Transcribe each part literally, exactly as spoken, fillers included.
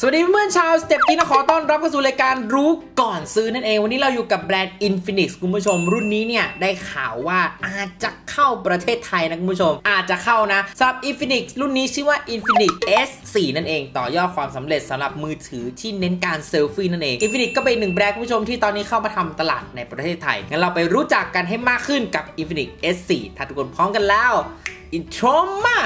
สวัสดีเพื่อนชาวสเต็ปกี้นะขอต้อนรับเข้าสู่รายการรู้ก่อนซื้อนั่นเองวันนี้เราอยู่กับแบรนด์ Infinix คุณผู้ชมรุ่นนี้เนี่ยได้ข่าวว่าอาจจะเข้าประเทศไทยนะคุณผู้ชมอาจจะเข้านะสำหรับ Infinix รุ่นนี้ชื่อว่า Infinix เอส โฟร์ นั่นเองต่อยอดความสำเร็จสำหรับมือถือที่เน้นการเซลฟี่นั่นเอง Infinix ก็เป็นหนึ่งแบรนด์คุณผู้ชมที่ตอนนี้เข้ามาทำตลาดในประเทศไทยงั้นเราไปรู้จักกันให้มากขึ้นกับ Infinix เอส โฟร์ ถ้าทุกคนพร้อมกันแล้วอินโทรมา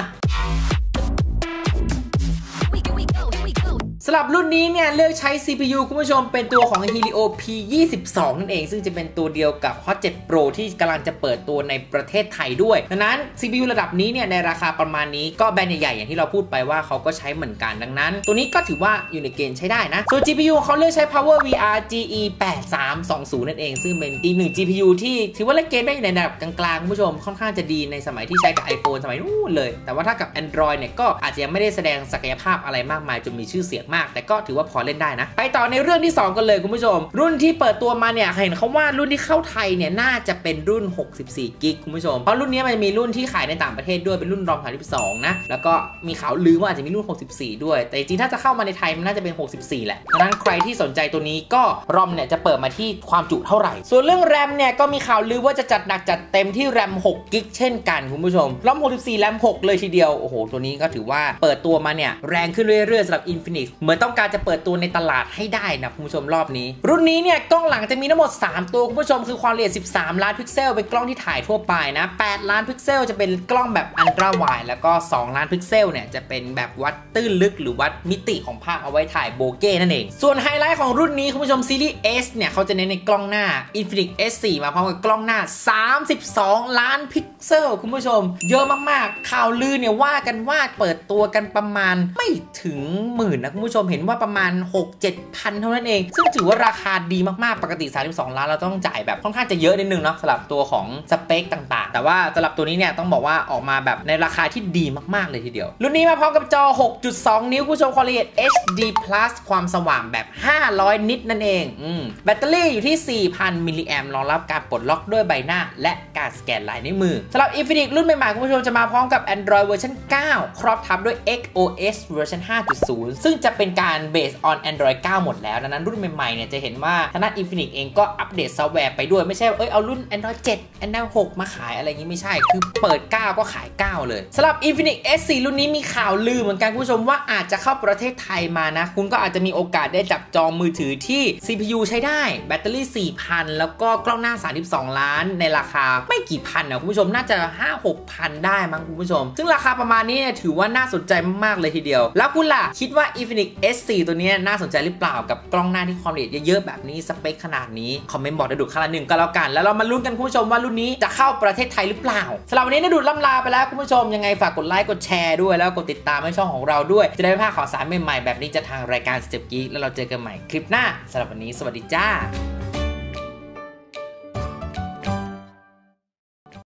สำหรับรุ่นนี้เนี่ยเลือกใช้ ซี พี ยู คุณผู้ชมเป็นตัวของ Helio พี ยี่สิบสอง นั่นเองซึ่งจะเป็นตัวเดียวกับ ฮอต เซเว่น Pro ที่กำลังจะเปิดตัวในประเทศไทยด้วยดังนั้น ซี พี ยู ระดับนี้เนี่ยในราคาประมาณนี้ก็แบรนด์ใหญ่ๆอย่างที่เราพูดไปว่าเขาก็ใช้เหมือนกันดังนั้นตัวนี้ก็ถือว่าอยู่ในเกณฑ์ใช้ได้นะส่วน จี พี ยู เขาเลือกใช้ Power วี อาร์ จี อี แปดสามสองศูนย์ นั่นเอง ซึ่งเป็นอีกหนึ่ง จี พี ยู ที่ถือว่าเล่นเกมได้อยู่ในระดับกลางๆคุณผู้ชมค่อนข้างจะดีในสมัยที่ใช้กับ iPhone สมัยนู้นเลยแต่ว่าถ้ากับ Android เนี่ยก็อาจจะยังไม่ได้แสดงศักยภาพอะไรมากมายจนมีชื่อเสียงมากแต่ก็ถือว่าพอเล่นได้นะไปต่อในเรื่องที่สองกันเลยคุณผู้ชมรุ่นที่เปิดตัวมาเนี่ยเห็นเขาว่ารุ่นที่เข้าไทยเนี่ยน่าจะเป็นรุ่นหกสิบสี่กิกคุณผู้ชมเพราะรุ่นนี้มันมีรุ่นที่ขายในต่างประเทศด้วยเป็นรุ่นรอมสามสิบสองนะแล้วก็มีข่าวลือว่าอาจจะมีรุ่นหกสิบสี่ด้วยแต่จริงๆถ้าจะเข้ามาในไทยมันน่าจะเป็นหกสิบสี่แหละดังนั้นใครที่สนใจตัวนี้ก็รอมเนี่ยจะเปิดมาที่ความจุเท่าไหร่ส่วนเรื่องแรมเนี่ยก็มีข่าวลือว่าจะจัดหนักจัดเต็มที่แรมหกกิกเช่นกันคุณผู้ชมรอมหกสิบสี่แรมหกเลยทีเดียวโอ้โหตัวนี้ก็ถือว่าเปิดตัวมาเนี่ยแรงขึ้นเรื่อยๆสำหรับ Infinixเหมือนต้องการจะเปิดตัวในตลาดให้ได้นะคุณผู้ชมรอบนี้รุ่นนี้เนี่ยกล้องหลังจะมีทั้งหมดสามตัวคุณผู้ชมคือความละเอียดสิบสามล้านพิกเซลเป็นกล้องที่ถ่ายทั่วไปนะแปดล้านพิกเซลจะเป็นกล้องแบบอัลตร้าไวด์แล้วก็สองล้านพิกเซลเนี่ยจะเป็นแบบวัดตื้นลึกหรือวัดมิติของภาพเอาไว้ถ่ายโบเก้นั่นเองส่วนไฮไลท์ของรุ่นนี้คุณผู้ชมซีรีส์ S เนี่ยเขาจะเน้นในกล้องหน้า Infinix เอส โฟร์ มาพร้อมกับกล้องหน้าสามสิบสองล้านพิกเซลคุณผู้ชมเยอะมากๆข่าวลือเนี่ยว่ากันว่าเปิดตัวกันประมาณไม่ถึงหมื่นนะคุณผู้ชมเห็นว่าประมาณ หกถึงเจ็ด พันเท่านั้นเองซึ่งถือว่าราคาดีมากๆปกติสามสิบสองล้านเราต้องจ่ายแบบค่อนข้างจะเยอะนิดนึงเนาะสำหรับตัวของสเปคต่างๆแต่ว่าสำหรับตัวนี้เนี่ยต้องบอกว่าออกมาแบบในราคาที่ดีมากๆเลยทีเดียวรุ่นนี้มาพร้อมกับจอ หกจุดสอง นิ้วคุณผู้ชมความละเอียด เอช ดี พลัส ความสว่างแบบห้าร้อยนิตนั่นเองอืมแบตเตอรี่อยู่ที่ สี่พัน มิลลิแอมป์รองรับการปลดล็อกด้วยใบหน้าและการสแกนลายนิ้วมือสำหรับ Infinix รุ่นใหม่ๆคุณผู้ชมจะมาพร้อมกับ Android เวอร์ชันเก้าครอบทับด้วย เอ็กซ์ โอ เอส เวอร์ชัน ห้าจุดศูนย์ ซึ่งจะเป็นการ based on Android เก้า หมดแล้วดังนั้นรุ่นใหม่ๆเนี่ยจะเห็นว่าทางด้าน Infinix เองก็อัปเดตซอฟต์แวร์ไปด้วยไม่ใช่เอ้ยเอารุ่น Android เจ็ด Android หกมาขายอะไรอย่างงี้ไม่ใช่คือเปิดเก้าก็ขายเก้าเลยสำหรับ Infinix เอส โฟร์ รุ่นนี้มีข่าวลือเหมือนกันคุณผู้ชมว่าอาจจะเข้าประเทศไทยมานะคุณก็อาจจะมีโอกาสได้จับจองมือถือที่ ซี พี ยู ใช้ได้แบตเตอรี่ สี่พัน แล้วก็กล้องหน้าสามสิบสองล้านในราคาไม่กี่พันนะคุณผู้ชมน่าจะ ห้าถึงหกพัน ได้มั้งคุณผู้ชมซึ่งราคาประมาณนี้เนี่ยถือว่าน่าสนใจมากๆเลยทีเดียวแล้วคุณล่ะคิดว่า Infinix เอส โฟร์ ตัวนี้น่าสนใจหรือเปล่ากับกล้องหน้าที่ความละเอียดเยอะๆแบบนี้สเปคขนาดนี้คอมเมนต์บอกดูดข้างละหนึ่งก็แล้วกันแล้วเรามาลุ้นกันคุณผู้ชมว่ารุ่นนี้จะเข้าประเทศไทยหรือเปล่าสำหรับวันนี้ดูดล่ำลาไปแล้วคุณผู้ชมยังไงฝากกดไลค์กดแชร์ด้วยแล้วกดติดตามให้ช่องของเราด้วยจะได้ไม่พลาดข่าวสารใหม่ๆแบบนี้จะทางรายการสเต็ปกี้แล้วเราเจอกันใหม่คลิปหน้าสำหรับวันนี้สวัสดีจ้า